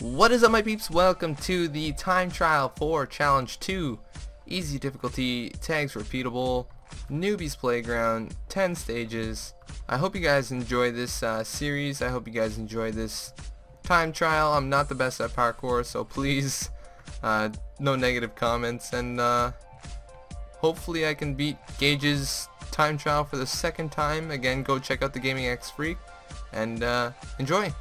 What is up, my peeps? Welcome to the time trial for challenge 2. Easy difficulty, tags repeatable, newbies playground, 10 stages. I hope you guys enjoy this series. I hope you guys enjoy this time trial. I'm not the best at parkour, so please no negative comments, and hopefully I can beat Gage's time trial for the second time. Again, go check out TheGamingxFreak and enjoy.